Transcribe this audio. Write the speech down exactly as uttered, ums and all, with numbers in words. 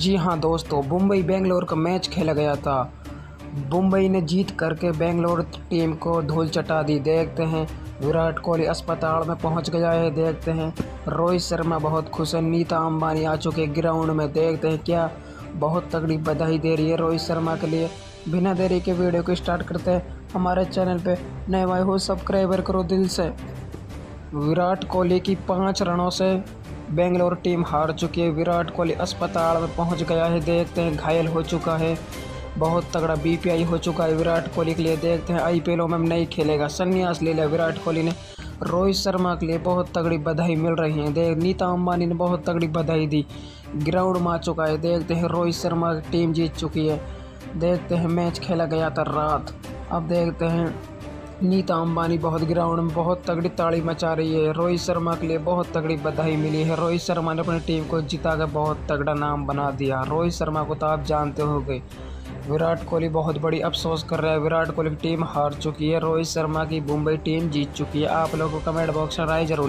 जी हाँ दोस्तों, मुंबई बेंगलोर का मैच खेला गया था। मुंबई ने जीत करके बेंगलोर टीम को धूल चटा दी। देखते हैं विराट कोहली अस्पताल में पहुंच गया है। देखते हैं रोहित शर्मा बहुत खुश है। नीता अंबानी आ चुके ग्राउंड में। देखते हैं क्या बहुत तगड़ी बधाई दे रही है रोहित शर्मा के लिए। बिना देरी के वीडियो को स्टार्ट करते हैं। हमारे चैनल पे नए आए हो सब्सक्राइबर करो दिल से। विराट कोहली की पाँच रनों से बेंगलोर टीम हार चुकी है। विराट कोहली अस्पताल में पहुंच गया है। देखते हैं घायल हो चुका है, बहुत तगड़ा बी पी एल हो चुका है विराट कोहली के लिए। देखते हैं आई पी एल में नहीं खेलेगा, संन्यास ले लिया विराट कोहली ने। रोहित शर्मा के लिए बहुत तगड़ी बधाई मिल रही है। देख नीता अंबानी ने बहुत तगड़ी बधाई दी, ग्राउंड में आ चुका है। देखते हैं रोहित शर्मा की टीम जीत चुकी है। देखते हैं मैच खेला गया था रात। अब देखते हैं नीता अंबानी बहुत ग्राउंड में बहुत तगड़ी ताड़ी मचा रही है। रोहित शर्मा के लिए बहुत तगड़ी बधाई मिली है। रोहित शर्मा ने अपनी टीम को जिता कर बहुत तगड़ा नाम बना दिया। रोहित शर्मा को तो आप जानते होंगे। विराट कोहली बहुत बड़ी अफसोस कर रहा है। विराट कोहली की टीम हार चुकी है, रोहित शर्मा की मुंबई टीम जीत चुकी है। आप लोगों को कमेंट बॉक्स में राय जरूर।